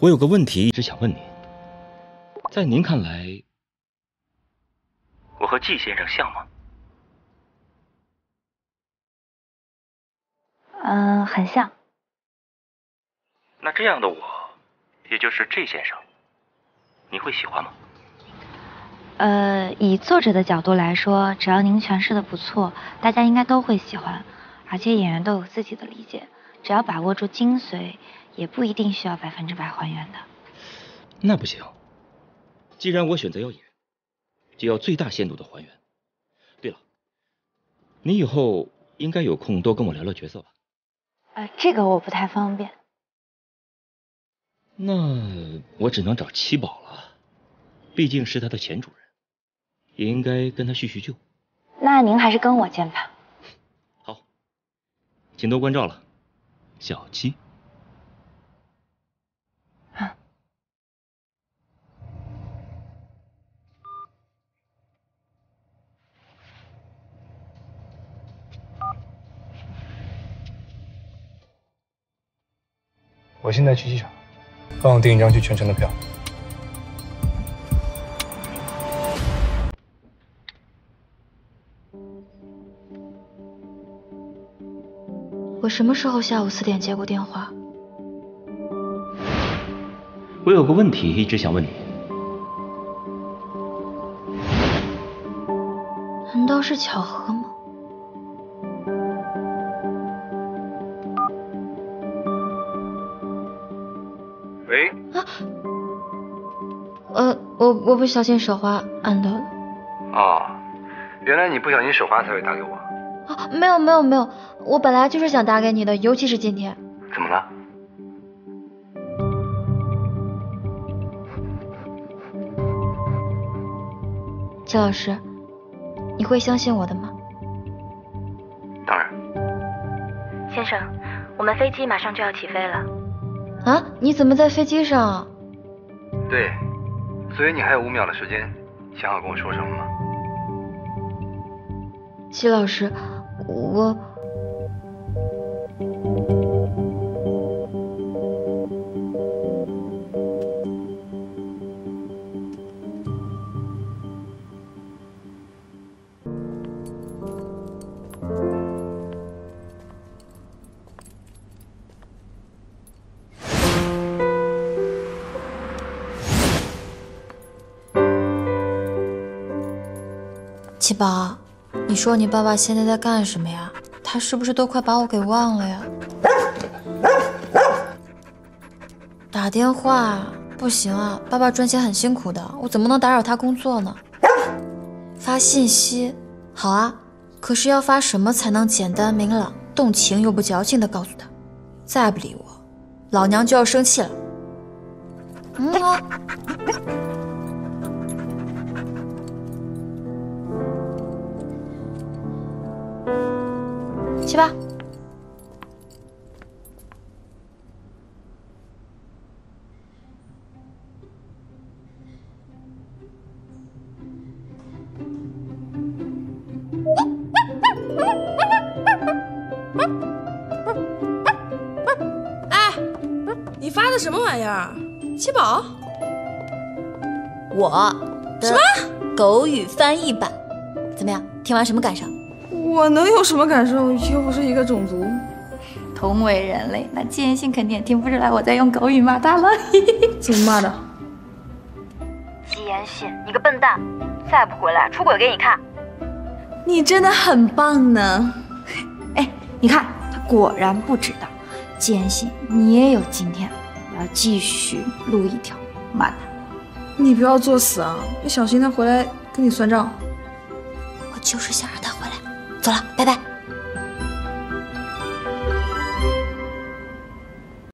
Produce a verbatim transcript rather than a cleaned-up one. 我有个问题一直想问您，在您看来，我和季先生像吗？嗯、呃，很像。那这样的我，也就是 J 先生，你会喜欢吗？呃，以作者的角度来说，只要您诠释的不错，大家应该都会喜欢，而且演员都有自己的理解，只要把握住精髓，也不一定需要百分之百还原的。那不行，既然我选择要演，就要最大限度的还原。对了，你以后应该有空多跟我聊聊角色吧？呃，这个我不太方便。那我只能找七宝了，毕竟是他的前主人。也应该跟他叙叙旧。那您还是跟我见吧。好，请多关照了，小七。啊。我现在去机场，帮我订一张去全程的票。 我什么时候下午四点接过电话？我有个问题一直想问你，难道是巧合吗？喂？啊？呃，我我不小心手滑按到的。哦，原来你不小心手滑才会打给我。 啊，没有没有没有，我本来就是想打给你的，尤其是今天。怎么了？季老师，你会相信我的吗？当然。先生，我们飞机马上就要起飞了。啊？你怎么在飞机上啊？对，所以你还有五秒的时间，想好跟我说什么吗？季老师。 我，七宝。 你说你爸爸现在在干什么呀？他是不是都快把我给忘了呀？打电话不行啊，爸爸赚钱很辛苦的，我怎么能打扰他工作呢？发信息好啊，可是要发什么才能简单明朗、动情又不矫情的告诉他？再不理我，老娘就要生气了。嗯啊。 去吧。哎，你发的什么玩意儿？七宝，我的什么狗语翻译版怎么样？听完什么感受？ 我能有什么感受？又不是一个种族，同为人类，那建信肯定也听不出来我在用狗语骂他了。怎么骂的？姬言信，你个笨蛋，再不回来，出轨给你看！你真的很棒呢。哎，你看，他果然不知道。姬言信，你也有今天，我要继续录一条骂他。你不要作死啊！你小心他回来跟你算账。我就是想让他回来。 走了，拜拜。